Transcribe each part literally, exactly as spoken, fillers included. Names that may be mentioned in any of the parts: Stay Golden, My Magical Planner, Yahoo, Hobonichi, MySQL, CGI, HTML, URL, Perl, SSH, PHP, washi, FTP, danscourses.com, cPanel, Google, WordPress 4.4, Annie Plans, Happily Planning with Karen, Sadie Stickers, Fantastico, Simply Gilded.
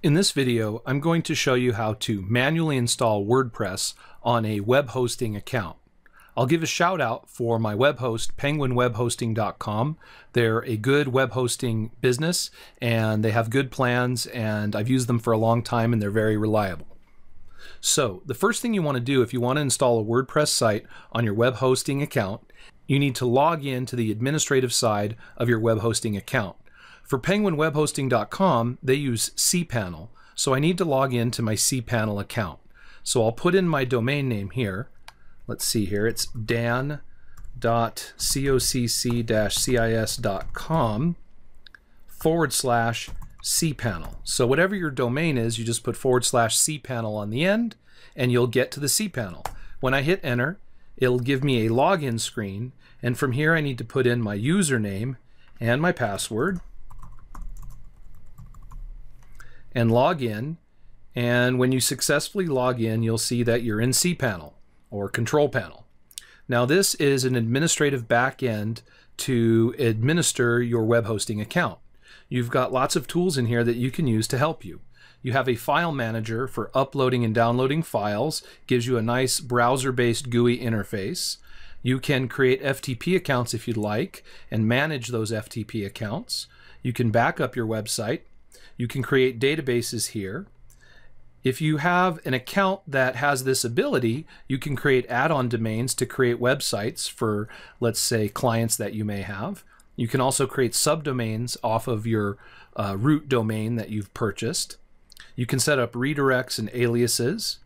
In this video, I'm going to show you how to manually install WordPress on a web hosting account. I'll give a shout out for my web host, Penguin Web Hosting dot com. They're a good web hosting business and they have good plans, and I've used them for a long time and they're very reliable. So the first thing you want to do if you want to install a WordPress site on your web hosting account, you need to log in to the administrative side of your web hosting account. For Penguin Web Hosting dot com, they use cPanel, so I need to log in to my cPanel account. So I'll put in my domain name here. Let's see here, it's dan dot cocc dash cis dot com forward slash cPanel. So whatever your domain is, you just put forward slash cPanel on the end, and you'll get to the cPanel. When I hit enter, it'll give me a login screen, and from here I need to put in my username and my password, and log in. And when you successfully log in, you'll see that you're in cPanel or Control Panel. Now this is an administrative backend to administer your web hosting account. You've got lots of tools in here that you can use to help you. You have a file manager for uploading and downloading files, gives you a nice browser-based G U I interface. You can create F T P accounts if you'd like and manage those F T P accounts. You can back up your website. You can create databases here. If you have an account that has this ability, you can create add-on domains to create websites for, let's say, clients that you may have. You can also create subdomains off of your uh, root domain that you've purchased. You can set up redirects and aliases.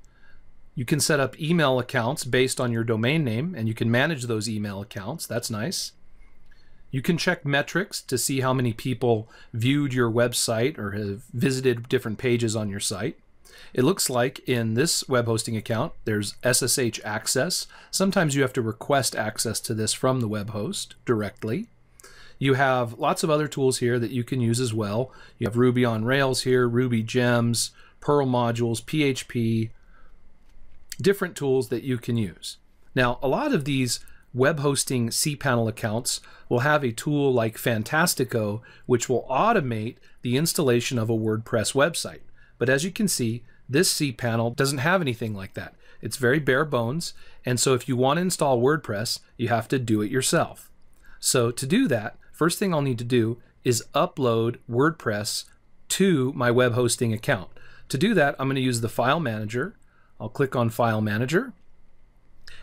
You can set up email accounts based on your domain name, and you can manage those email accounts. That's nice. You can check metrics to see how many people viewed your website or have visited different pages on your site. It looks like in this web hosting account, there's S S H access. Sometimes you have to request access to this from the web host directly. You have lots of other tools here that you can use as well. You have Ruby on Rails here, Ruby Gems, Perl modules, P H P, different tools that you can use. Now, a lot of these web hosting cPanel accounts will have a tool like Fantastico, which will automate the installation of a WordPress website. But as you can see, this cPanel doesn't have anything like that. It's very bare bones, and so if you want to install WordPress, you have to do it yourself. So to do that, first thing I'll need to do is upload WordPress to my web hosting account. To do that, I'm going to use the file manager. I'll click on File Manager.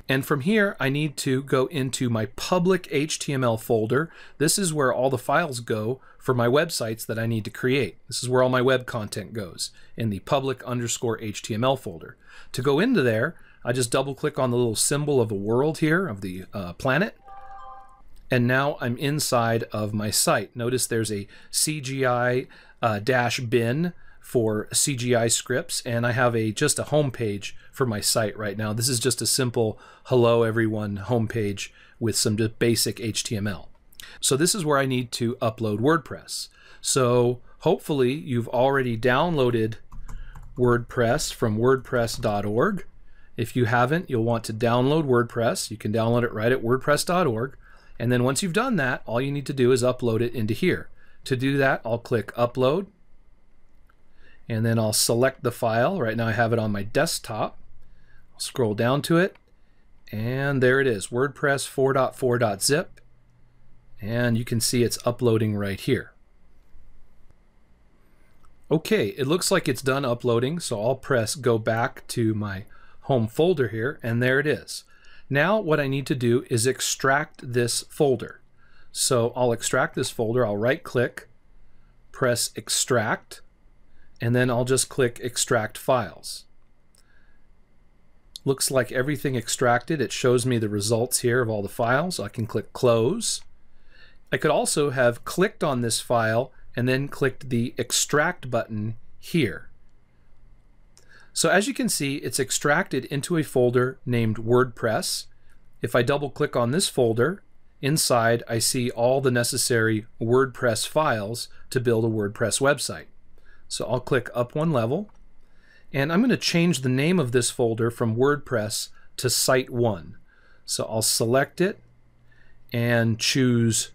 And from here, I need to go into my public H T M L folder. This is where all the files go for my websites that I need to create. This is where all my web content goes, in the public underscore H T M L folder. To go into there, I just double click on the little symbol of a world here, of the uh, planet. And now I'm inside of my site. Notice there's a C G I uh, dash bin for C G I scripts, and I have a just a home page for my site right now. This is just a simple hello everyone home page with some basic H T M L. So this is where I need to upload WordPress. So hopefully you've already downloaded WordPress from WordPress dot org. If you haven't, you'll want to download WordPress. You can download it right at WordPress dot org. And then once you've done that, all you need to do is upload it into here. To do that, I'll click Upload. And then I'll select the file. Right now I have it on my desktop. I'll scroll down to it, and there it is, WordPress four point four.zip, and you can see it's uploading right here. Okay, it looks like it's done uploading, so I'll press go back to my home folder here, and there it is. Now what I need to do is extract this folder. So I'll extract this folder. I'll right click, press extract, and then I'll just click Extract Files. Looks like everything extracted. It shows me the results here of all the files. I can click Close. I could also have clicked on this file and then clicked the Extract button here. So as you can see, it's extracted into a folder named WordPress. If I double click on this folder, inside I see all the necessary WordPress files to build a WordPress website. So I'll click up one level, and I'm going to change the name of this folder from WordPress to Site one. So I'll select it and choose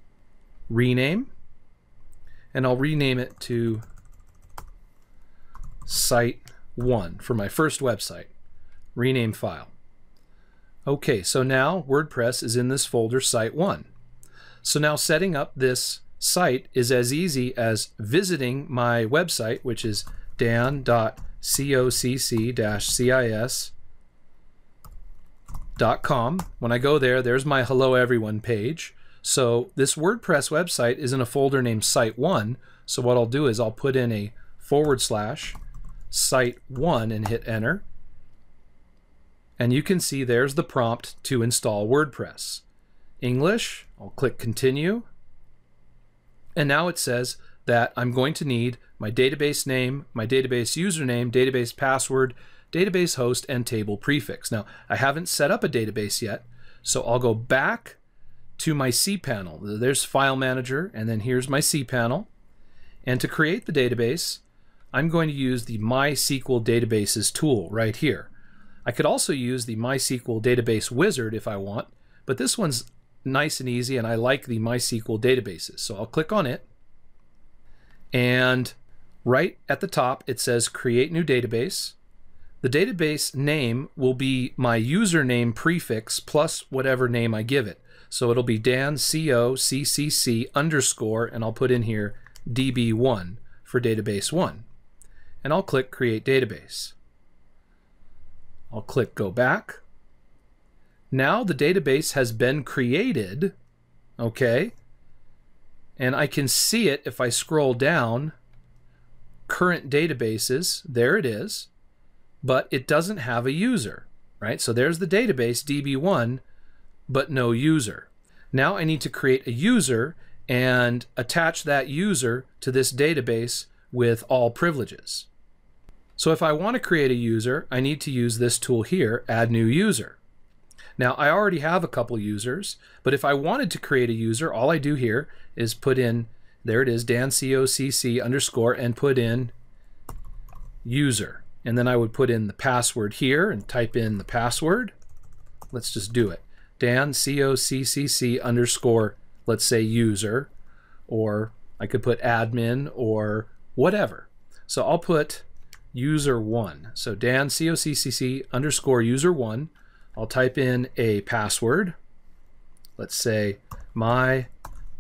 Rename, and I'll rename it to site one for my first website. Rename file. Okay, so now WordPress is in this folder site one. So now setting up this site is as easy as visiting my website, which is dan dot cocc dash cis dot com. When I go there, there's my Hello Everyone page. So this WordPress website is in a folder named site one. So what I'll do is I'll put in a forward slash site one and hit enter. And you can see there's the prompt to install WordPress. English, I'll click continue. And now it says that I'm going to need my database name, my database username, database password, database host, and table prefix. Now, I haven't set up a database yet, so I'll go back to my cPanel. There's File Manager, and then here's my cPanel. And to create the database, I'm going to use the MySQL databases tool right here. I could also use the MySQL database wizard if I want, but this one's nice and easy, and I like the MySQL databases. So I'll click on it, and right at the top it says create new database. The database name will be my username prefix plus whatever name I give it. So it'll be dan dot cocc underscore, and I'll put in here D B one for database one. And I'll click create database. I'll click go back. Now the database has been created, okay? And I can see it if I scroll down, current databases, there it is, but it doesn't have a user, right? So there's the database D B one, but no user. Now I need to create a user and attach that user to this database with all privileges. So if I want to create a user, I need to use this tool here, add new user. Now I already have a couple users, but if I wanted to create a user, all I do here is put in, there it is, dan dot cocc underscore, and put in user. And then I would put in the password here and type in the password. Let's just do it. dan dot cocc underscore, let's say user, or I could put admin or whatever. So I'll put user one. So dan dot cocc underscore user one. I'll type in a password. Let's say my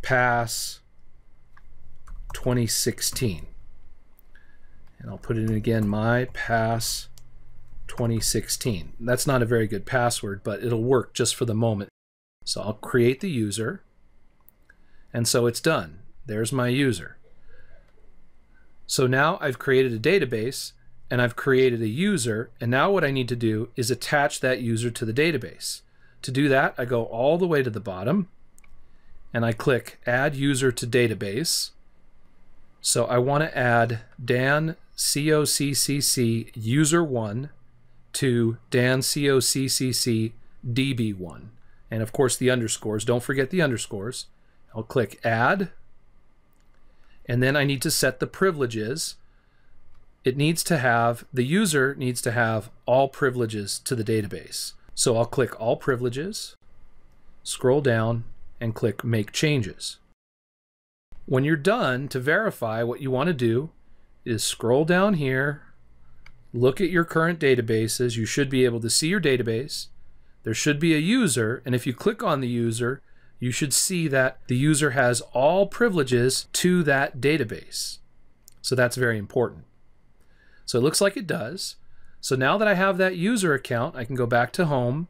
pass twenty sixteen. And I'll put it in again, my pass twenty sixteen. That's not a very good password, but it'll work just for the moment. So I'll create the user. And so it's done. There's my user. So now I've created a database, and I've created a user, and now what I need to do is attach that user to the database. To do that, I go all the way to the bottom, and I click Add User to Database. So I want to add dan dot cocc user one to dan dot cocc D B one. And of course the underscores, don't forget the underscores. I'll click Add, and then I need to set the privileges. It needs to have, the user needs to have all privileges to the database. So I'll click all privileges, scroll down, and click make changes. When you're done, to verify, what you want to do is scroll down here, look at your current databases. You should be able to see your database. There should be a user, and if you click on the user, you should see that the user has all privileges to that database. So that's very important. So it looks like it does. So now that I have that user account, I can go back to home,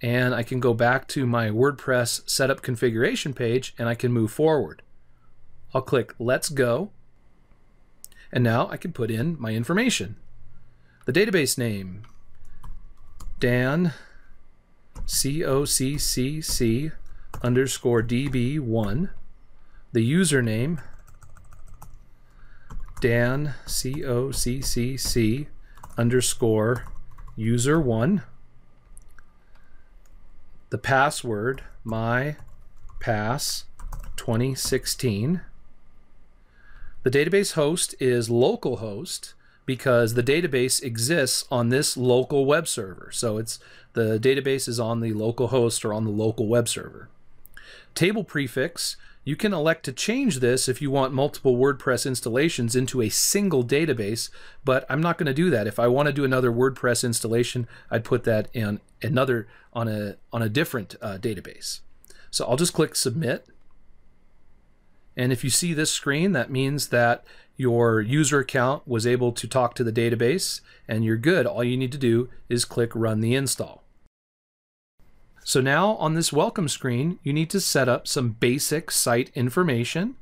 and I can go back to my WordPress setup configuration page, and I can move forward. I'll click Let's Go, and now I can put in my information. The database name, dan dot cocc underscore D B one. The username, dan dot cocc underscore user one. The password, my pass twenty sixteen. The database host is localhost because the database exists on this local web server. So it's, the database is on the local host or on the local web server. Table prefix, You can elect to change this if you want multiple WordPress installations into a single database, but I'm not going to do that. If I want to do another WordPress installation, I'd put that in another on a on a different uh, database. So I'll just click Submit. And if you see this screen, that means that your user account was able to talk to the database and you're good. All you need to do is click Run the install. So now on this welcome screen, you need to set up some basic site information,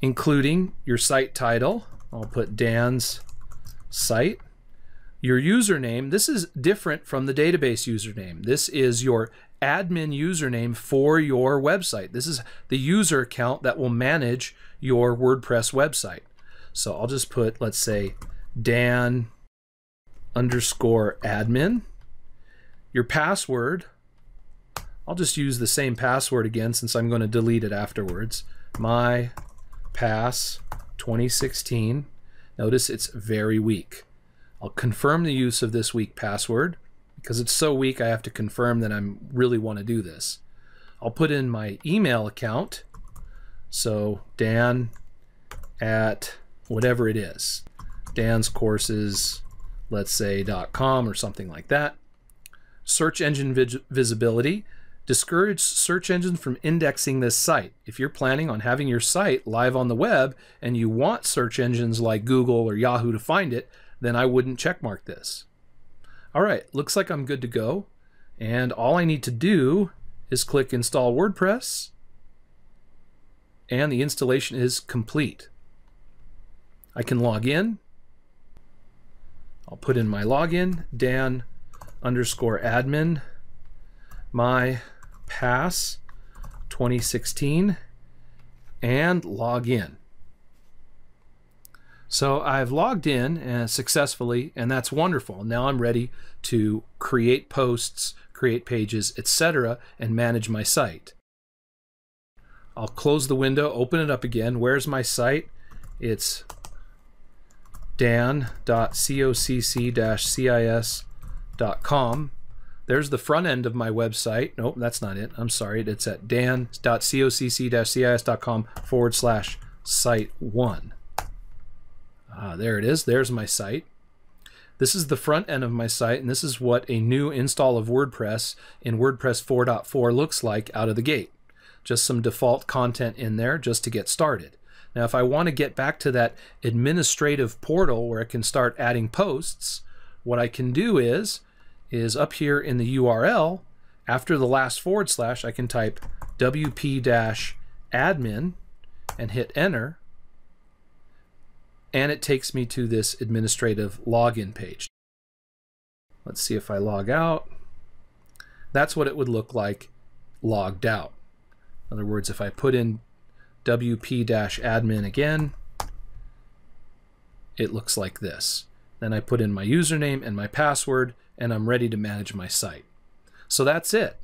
including your site title. I'll put Dan's site. Your username. This is different from the database username. This is your admin username for your website. This is the user account that will manage your WordPress website. So I'll just put, let's say, Dan underscore admin. Your password, I'll just use the same password again since I'm going to delete it afterwards. My pass twenty sixteen. Notice it's very weak. I'll confirm the use of this weak password because it's so weak I have to confirm that I really want to do this. I'll put in my email account. So Dan at whatever it is, Dan's courses, let's say .com or something like that. Search engine vis visibility. Discourage search engines from indexing this site. If you're planning on having your site live on the web and you want search engines like Google or Yahoo to find it, then I wouldn't checkmark this. All right, looks like I'm good to go. And all I need to do is click Install WordPress. And the installation is complete. I can log in. I'll put in my login, Dan underscore admin, my pass twenty sixteen, and log in. So I've logged in uh, successfully, and that's wonderful. Now I'm ready to create posts, create pages, et cetera, and manage my site. I'll close the window, open it up again. Where's my site? It's dan dot cocc dash cis dot com. There's the front end of my website. Nope, that's not it. I'm sorry. It's at dan dot cocc dash cis dot com forward slash site one. Ah, there it is. There's my site. This is the front end of my site, and this is what a new install of WordPress in WordPress four point four looks like out of the gate. Just some default content in there just to get started. Now, if I want to get back to that administrative portal where I can start adding posts, what I can do is, is up here in the U R L, after the last forward slash, I can type wp-admin and hit enter. And it takes me to this administrative login page. Let's see if I log out. That's what it would look like logged out. In other words, if I put in wp-admin again, it looks like this. Then I put in my username and my password, and I'm ready to manage my site. So that's it.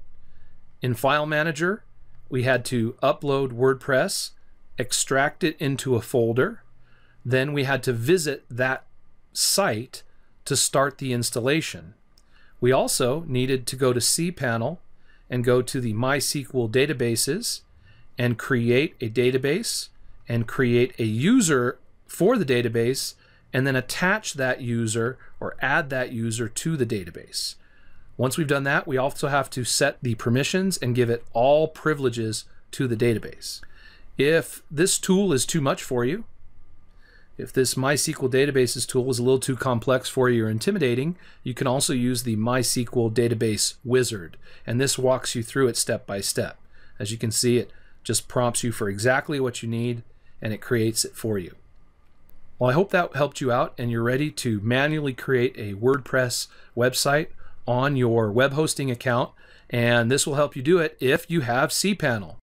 In File Manager, we had to upload WordPress, extract it into a folder, then we had to visit that site to start the installation. We also needed to go to cPanel and go to the MySQL databases and create a database and create a user for the database and then attach that user or add that user to the database. Once we've done that, we also have to set the permissions and give it all privileges to the database. If this tool is too much for you, if this MySQL databases tool is a little too complex for you or intimidating, you can also use the MySQL database wizard. And this walks you through it step by step. As you can see, it just prompts you for exactly what you need and it creates it for you. Well, I hope that helped you out and you're ready to manually create a WordPress website on your web hosting account. And this will help you do it if you have cPanel.